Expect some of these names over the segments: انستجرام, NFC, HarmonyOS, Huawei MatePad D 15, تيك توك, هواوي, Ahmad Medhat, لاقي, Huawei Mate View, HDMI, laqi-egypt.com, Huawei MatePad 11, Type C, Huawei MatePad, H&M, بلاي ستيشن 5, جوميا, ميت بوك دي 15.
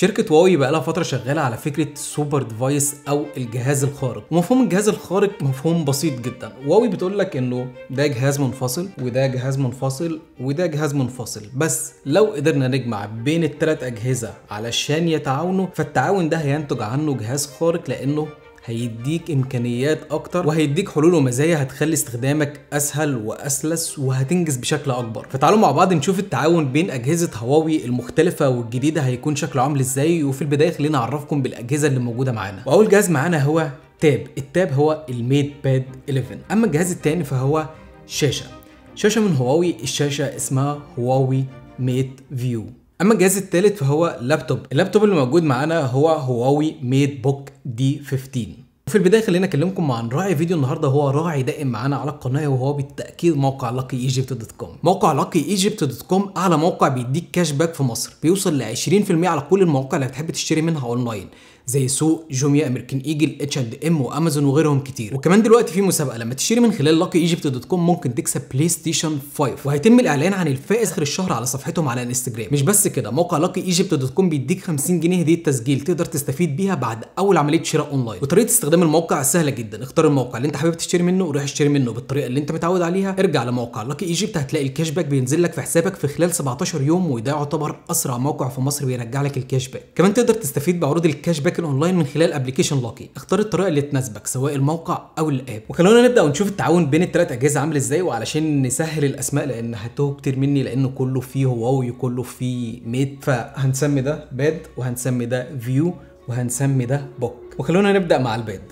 شركة هواوي بقى لها فترة شغالة على فكرة سوبر ديفايس أو الجهاز الخارق، ومفهوم الجهاز الخارق مفهوم بسيط جدا. هواوي بتقول لك إنه ده جهاز منفصل وده جهاز منفصل وده جهاز منفصل، بس لو قدرنا نجمع بين الثلاث أجهزة علشان يتعاونوا فالتعاون ده هينتج عنه جهاز خارق، لأنه هيديك امكانيات اكتر وهيديك حلول ومزايا هتخلي استخدامك اسهل واسلس وهتنجز بشكل اكبر. فتعالوا مع بعض نشوف التعاون بين اجهزه هواوي المختلفه والجديده هيكون شكله عامل ازاي، وفي البدايه خلينا اعرفكم بالاجهزه اللي موجوده معانا. واول جهاز معانا هو تاب، التاب هو الميت باد 11. اما الجهاز الثاني فهو شاشه من هواوي، الشاشه اسمها هواوي ميت فيو. اما الجهاز الثالث فهو لابتوب، اللابتوب اللي موجود معانا هو هواوي ميت بوك دي 15. وفي البدايه خلينا اكلمكم عن راعي فيديو النهارده، هو راعي دائم معانا على القناه وهو بالتاكيد موقع laqi-egypt.com. موقع laqi-egypt.com اعلى موقع بيديك كاش باك في مصر، بيوصل ل 20% على كل المواقع اللي هتحب تشتري منها اونلاين زي سوق، جوميا، امريكان ايجل، H&M وامازون وغيرهم كتير. وكمان دلوقتي في مسابقه لما تشتري من خلال laqi-egypt.com ممكن تكسب بلاي ستيشن 5، وهيتم الاعلان عن الفائز اخر الشهر على صفحتهم على الانستجرام. مش بس كده، موقع laqi-egypt.com بيديك 50 جنيه هديه تسجيل تقدر تستفيد بيها بعد اول عمليه شراء اونلاين. وطريقه استخدام الموقع سهله جدا، اختار الموقع اللي انت حابب تشتري منه وروح اشتري منه بالطريقه اللي انت متعود عليها. ارجع لموقع laqi-egypt هتلاقي الكاش باك بينزل لك في حسابك في خلال 17 يوم، وده يعتبر اسرع موقع في مصر بيرجع لك الكاش باك. كمان تقدر تستفيد بعروض الكاش باك اونلاين من خلال ابلكيشن لاقي، اختار الطريقه اللي تناسبك سواء الموقع او الاب. وخلونا نبدا ونشوف التعاون بين الثلاث اجهزه عامل ازاي، وعلشان نسهل الاسماء لان هتوه كتير مني لانه كله فيه هواوي وكله فيه ميت، فهنسمي ده باد وهنسمي ده فيو وهنسمي ده بوك. وخلونا نبدا مع الباد.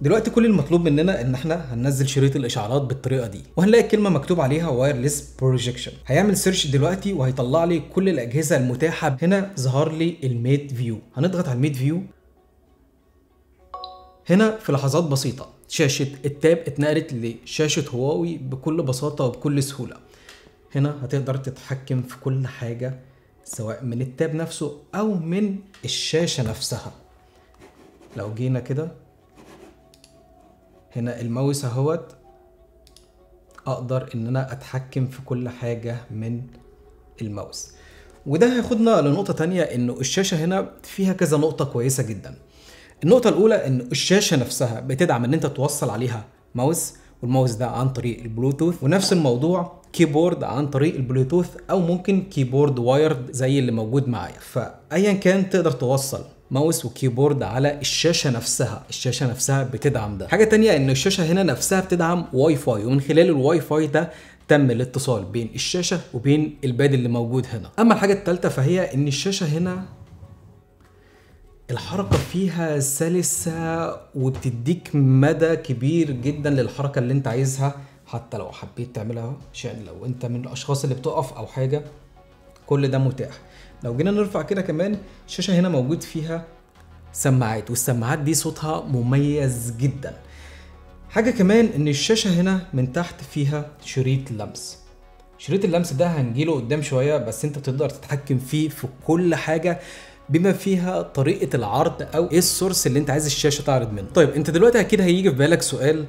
دلوقتي كل المطلوب مننا ان احنا هننزل شريط الاشعارات بالطريقه دي، وهنلاقي كلمه مكتوب عليها وايرلس بروجكشن. هيعمل سيرش دلوقتي وهيطلع لي كل الاجهزه المتاحه. هنا ظهر لي الميت فيو، هنضغط على الميت فيو. هنا في لحظات بسيطه شاشه التاب اتنقلت لشاشه هواوي بكل بساطه وبكل سهوله. هنا هتقدر تتحكم في كل حاجه سواء من التاب نفسه او من الشاشه نفسها. لو جينا كده هنا الماوس اهوت، اقدر ان انا اتحكم في كل حاجه من الماوس. وده هياخدنا لنقطه تانية، انه الشاشه هنا فيها كذا نقطه كويسه جدا. النقطه الاولى ان الشاشه نفسها بتدعم ان انت توصل عليها ماوس، والماوس ده عن طريق البلوتوث، ونفس الموضوع كيبورد عن طريق البلوتوث او ممكن كيبورد وايرد زي اللي موجود معايا. فايا كان تقدر توصل ماوس وكيبورد على الشاشة نفسها، الشاشة نفسها بتدعم ده. حاجة تانية ان الشاشة هنا نفسها بتدعم واي فاي، ومن خلال الواي فاي ده تم الاتصال بين الشاشة وبين الباد اللي موجود هنا. اما الحاجة التالتة فهي ان الشاشة هنا الحركة فيها سلسة وبتديك مدى كبير جدا للحركة اللي انت عايزها، حتى لو حبيت تعملها عشان لو انت من الاشخاص اللي بتقف او حاجة كل ده متاح. لو جينا نرفع كده كمان الشاشة هنا موجود فيها سماعات، والسماعات دي صوتها مميز جدا. حاجة كمان ان الشاشة هنا من تحت فيها شريط لمس، شريط اللمس ده هنجيله قدام شوية، بس انت بتقدر تتحكم فيه في كل حاجة بما فيها طريقة العرض او ايه السورس اللي انت عايز الشاشة تعرض منه. طيب انت دلوقتي اكيد هيجي في بالك سؤال،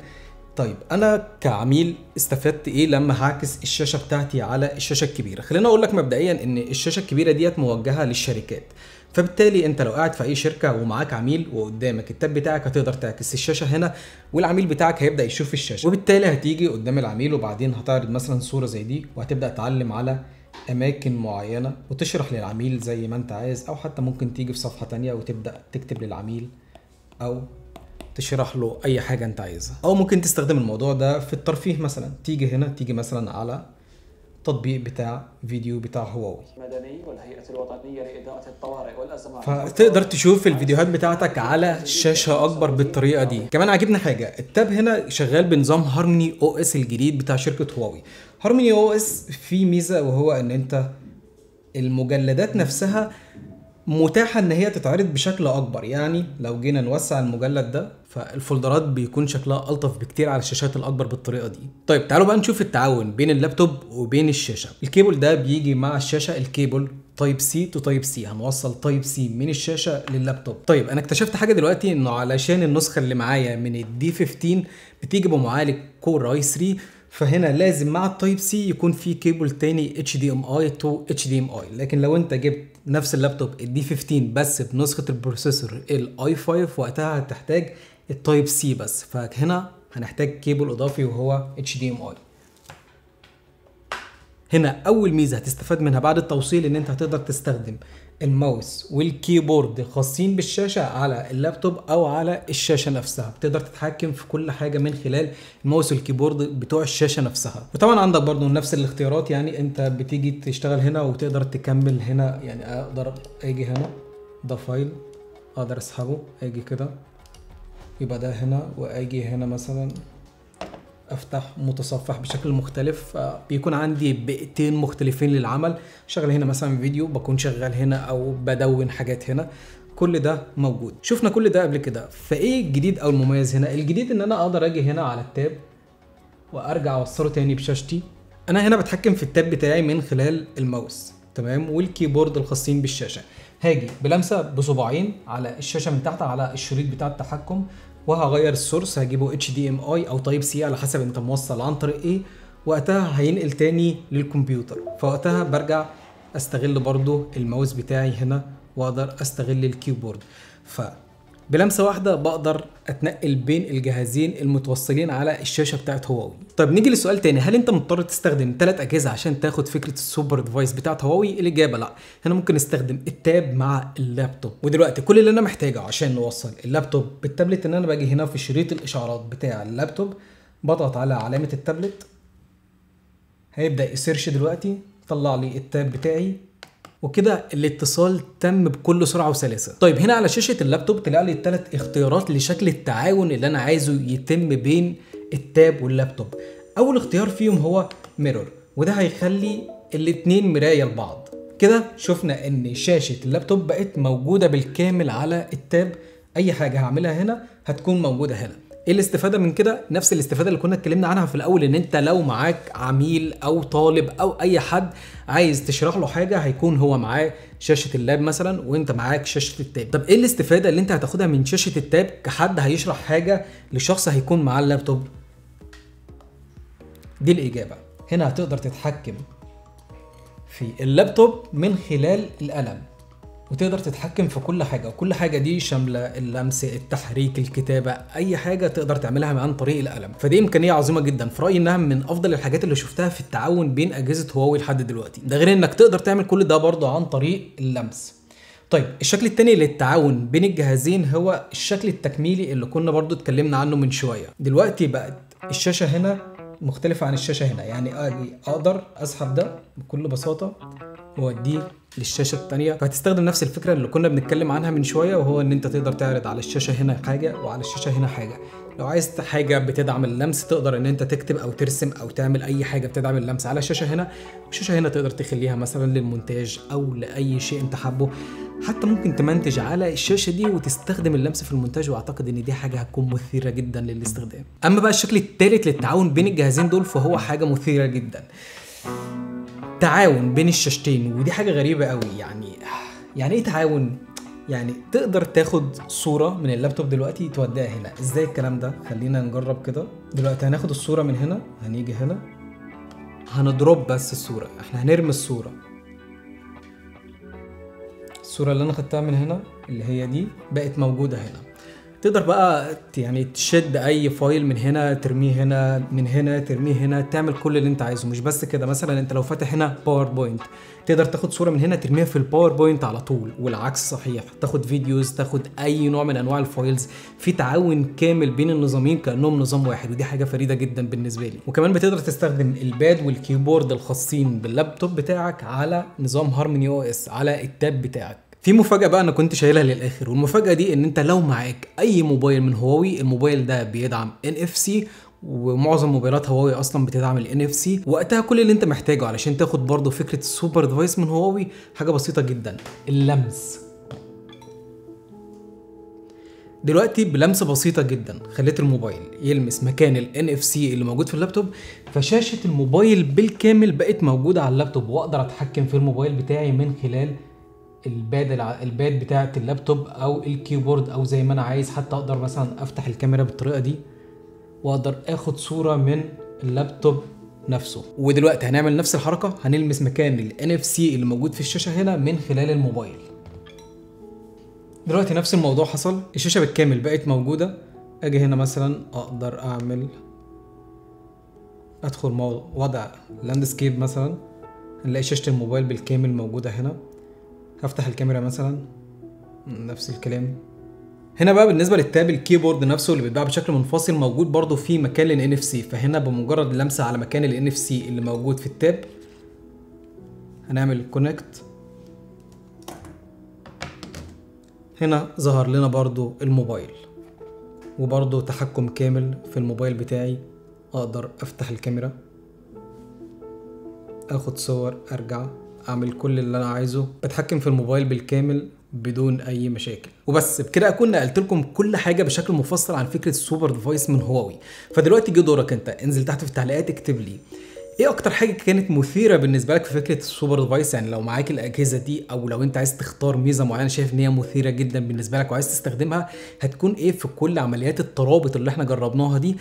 طيب انا كعميل استفدت ايه لما هعكس الشاشه بتاعتي على الشاشه الكبيره؟ خليني اقول لك مبدئيا ان الشاشه الكبيره ديت موجهه للشركات، فبالتالي انت لو قاعد في اي شركه ومعاك عميل وقدامك التاب بتاعك هتقدر تعكس الشاشه هنا، والعميل بتاعك هيبدا يشوف الشاشه، وبالتالي هتيجي قدام العميل وبعدين هتعرض مثلا صوره زي دي، وهتبدا تعلم على اماكن معينه وتشرح للعميل زي ما انت عايز، او حتى ممكن تيجي في صفحه ثانيه وتبدا تكتب للعميل او تشرح له اي حاجه انت عايزها. او ممكن تستخدم الموضوع ده في الترفيه، مثلا تيجي هنا، تيجي مثلا على التطبيق بتاع فيديو بتاع هواوي المدني والهيئه الوطنيه لاداره الطوارئ والازمات، فتقدر تشوف الفيديوهات بتاعتك على شاشه اكبر بالطريقه دي. كمان عاجبني حاجه، التاب هنا شغال بنظام هارموني او اس الجديد بتاع شركه هواوي. هارموني او اس فيه ميزه، وهو ان انت المجلدات نفسها متاحه ان هي تتعرض بشكل اكبر. يعني لو جينا نوسع المجلد ده فالفولدرات بيكون شكلها الطف بكتير على الشاشات الاكبر بالطريقه دي. طيب تعالوا بقى نشوف التعاون بين اللابتوب وبين الشاشه. الكيبل ده بيجي مع الشاشه، الكيبل تايب سي تو تايب سي، هنوصل تايب سي من الشاشه لللابتوب. طيب انا اكتشفت حاجه دلوقتي، انه علشان النسخه اللي معايا من الدي 15 بتيجي بمعالج كور اي 3، فهنا لازم مع التايب سي يكون في كيبل تاني HDMI to HDMI. لكن لو انت جبت نفس اللابتوب الدي 15 بس بنسخة البروسيسور الاي 5 وقتها هتحتاج التايب سي بس، فهنا هنحتاج كيبل اضافي وهو HDMI. هنا اول ميزة هتستفاد منها بعد التوصيل ان انت هتقدر تستخدم الماوس والكيبورد خاصين بالشاشة على اللابتوب او على الشاشة نفسها، بتقدر تتحكم في كل حاجة من خلال الماوس والكيبورد بتوع الشاشة نفسها. وطبعا عندك برضو نفس الاختيارات، يعني انت بتيجي تشتغل هنا وتقدر تكمل هنا، يعني اقدر اجي هنا ده فايل اقدر اسحبه اجي كده يبقى ده هنا، واجي هنا مثلا افتح متصفح بشكل مختلف، بيكون عندي بيئتين مختلفين للعمل. شغل هنا مثلا فيديو، بكون شغال هنا او بدون حاجات هنا، كل ده موجود. شفنا كل ده قبل كده، فايه الجديد او المميز هنا؟ الجديد ان انا اقدر اجي هنا على التاب وارجع اوصله تاني بشاشتي. انا هنا بتحكم في التاب بتاعي من خلال الماوس تمام والكيبورد الخاصين بالشاشة. هاجي بلمسة بصباعين على الشاشة من تحت على الشريط بتاع التحكم وهغير السورس، هجيبه HDMI او تايب سي على حسب انت موصل عن طريق ايه، وقتها هينقل تاني للكمبيوتر. فوقتها برجع استغل برضو الماوس بتاعي هنا واقدر استغل الكيبورد، فبلمسة واحدة بقدر اتنقل بين الجهازين المتوصلين على الشاشة بتاعت هواوي. طب نيجي لسؤال تاني، هل انت مضطر تستخدم 3 اجهزة عشان تاخد فكرة السوبر ديفايس بتاعت هواوي؟ الاجابة لا، هنا ممكن نستخدم التاب مع اللابتوب. ودلوقتي كل اللي انا محتاجه عشان نوصل اللابتوب بالتابلت ان انا باجي هنا في شريط الاشعارات بتاع اللابتوب بضغط على علامة التابلت، هيبدأ يسيرش دلوقتي طلع لي التاب بتاعي، وكده الاتصال تم بكل سرعه وسلاسه. طيب هنا على شاشه اللابتوب طلع لي 3 اختيارات لشكل التعاون اللي انا عايزه يتم بين التاب واللابتوب. اول اختيار فيهم هو ميرور، وده هيخلي الاثنين مرايه لبعض. كده شفنا ان شاشه اللابتوب بقت موجوده بالكامل على التاب، اي حاجه هعملها هنا هتكون موجوده هنا. ايه الاستفاده من كده؟ نفس الاستفاده اللي كنا اتكلمنا عنها في الاول، ان انت لو معاك عميل او طالب او اي حد عايز تشرح له حاجه هيكون هو معاه شاشه اللاب مثلا وانت معاك شاشه التاب. طب ايه الاستفاده اللي انت هتاخدها من شاشه التاب كحد هيشرح حاجه لشخص هيكون معاه اللابتوب؟ دي الاجابه، هنا هتقدر تتحكم في اللابتوب من خلال القلم وتقدر تتحكم في كل حاجة، وكل حاجة دي شاملة اللمس التحريك الكتابة، أي حاجة تقدر تعملها عن طريق القلم. فدي إمكانية عظيمة جدا، في رأيي إنها من أفضل الحاجات اللي شفتها في التعاون بين أجهزة هواوي لحد دلوقتي، ده غير إنك تقدر تعمل كل ده برضه عن طريق اللمس. طيب الشكل التاني للتعاون بين الجهازين هو الشكل التكميلي اللي كنا برضه اتكلمنا عنه من شوية. دلوقتي بقت الشاشة هنا مختلفة عن الشاشة هنا، يعني أقدر أسحب ده بكل بساطة وأوديه للشاشة التانية، فهتستخدم نفس الفكرة اللي كنا بنتكلم عنها من شوية، وهو ان انت تقدر تعرض على الشاشة هنا حاجة وعلى الشاشة هنا حاجة. لو عايز حاجة بتدعم اللمس تقدر ان انت تكتب او ترسم او تعمل اي حاجة بتدعم اللمس على الشاشة هنا، والشاشة هنا تقدر تخليها مثلا للمونتاج او لاي شيء انت حابه، حتى ممكن تمنتج على الشاشة دي وتستخدم اللمس في المونتاج، واعتقد ان دي حاجة هتكون مثيرة جدا للاستخدام. اما بقى الشكل الثالث للتعاون بين الجهازين دول فهو حاجة مثيرة جدا، تعاون بين الشاشتين. ودي حاجة غريبة قوي، يعني ايه تعاون؟ يعني تقدر تاخد صورة من اللابتوب دلوقتي توديها هنا، ازاي الكلام ده؟ خلينا نجرب كده. دلوقتي هناخد الصورة من هنا، هنيجي هنا هنضرب بس الصورة، احنا هنرمي الصورة اللي انا خدتها من هنا اللي هي دي بقت موجودة هنا. تقدر بقى يعني تشد اي فايل من هنا ترميه هنا، من هنا ترميه هنا، تعمل كل اللي انت عايزه. مش بس كده، مثلا انت لو فاتح هنا باوربوينت تقدر تاخد صوره من هنا ترميها في الباوربوينت على طول، والعكس صحيح، تاخد فيديوز تاخد اي نوع من انواع الفايلز. في تعاون كامل بين النظامين كانهم نظام واحد، ودي حاجه فريده جدا بالنسبه لي. وكمان بتقدر تستخدم الباد والكيبورد الخاصين باللابتوب بتاعك على نظام هارموني او اس على التاب بتاعك. في مفاجأة بقى أنا كنت شايلها للآخر، والمفاجأة دي إن أنت لو معاك أي موبايل من هواوي، الموبايل ده بيدعم NFC، ومعظم موبايلات هواوي أصلا بتدعم NFC، وقتها كل اللي أنت محتاجه علشان تاخد برضه فكرة السوبر ديفايس من هواوي حاجة بسيطة جدا، اللمس. دلوقتي بلمسة بسيطة جدا خليت الموبايل يلمس مكان ال NFC اللي موجود في اللابتوب، فشاشة الموبايل بالكامل بقت موجودة على اللابتوب، وأقدر أتحكم في الموبايل بتاعي من خلال الباد بتاعة اللابتوب او الكيبورد، او زي ما انا عايز. حتى اقدر مثلا افتح الكاميرا بالطريقة دي واقدر اخد صورة من اللابتوب نفسه. ودلوقتي هنعمل نفس الحركة، هنلمس مكان ال NFC اللي موجود في الشاشة هنا من خلال الموبايل. دلوقتي نفس الموضوع حصل، الشاشة بالكامل بقت موجودة. اجي هنا مثلا اقدر اعمل ادخل وضع لاندسكيب مثلا، هنلاقي شاشة الموبايل بالكامل موجودة هنا. هفتح الكاميرا مثلا، نفس الكلام. هنا بقى بالنسبة للتاب الكيبورد نفسه اللي بيتباع بشكل منفصل موجود برضو في مكان ال NFC، فهنا بمجرد اللمسة على مكان ال NFC اللي موجود في التاب هنعمل كونكت. هنا ظهر لنا برضو الموبايل، وبرضو تحكم كامل في الموبايل بتاعي. اقدر افتح الكاميرا، اخد صور، ارجع اعمل كل اللي انا عايزه، بتحكم في الموبايل بالكامل بدون اي مشاكل. وبس بكده اكون نقلت لكم كل حاجه بشكل مفصل عن فكره السوبر ديفايس من هواوي. فدلوقتي جه دورك انت، انزل تحت في التعليقات اكتب لي ايه اكتر حاجه كانت مثيره بالنسبه لك في فكره السوبر ديفايس. يعني لو معاك الاجهزه دي، او لو انت عايز تختار ميزه معينه شايف ان هي مثيره جدا بالنسبه لك وعايز تستخدمها، هتكون ايه في كل عمليات الترابط اللي احنا جربناها دي.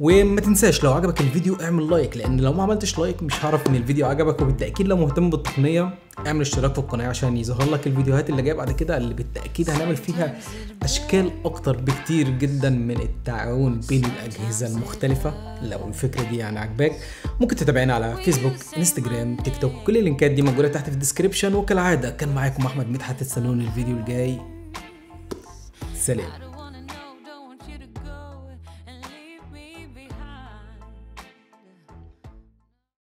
وما تنساش لو عجبك الفيديو اعمل لايك، لان لو ما عملتش لايك مش هعرف ان الفيديو عجبك. وبالتاكيد لو مهتم بالتقنيه اعمل اشتراك في القناه عشان يظهر لك الفيديوهات اللي جايه بعد كده، اللي بالتاكيد هنعمل فيها اشكال اكتر بكتير جدا من التعاون بين الاجهزه المختلفه. لو الفكره دي يعني عجباك ممكن تتابعنا على فيسبوك، انستجرام، تيك توك، كل اللينكات دي موجوده تحت في الديسكريبشن. وكالعاده كان معاكم احمد مدحت، تستنوني الفيديو الجاي. سلام.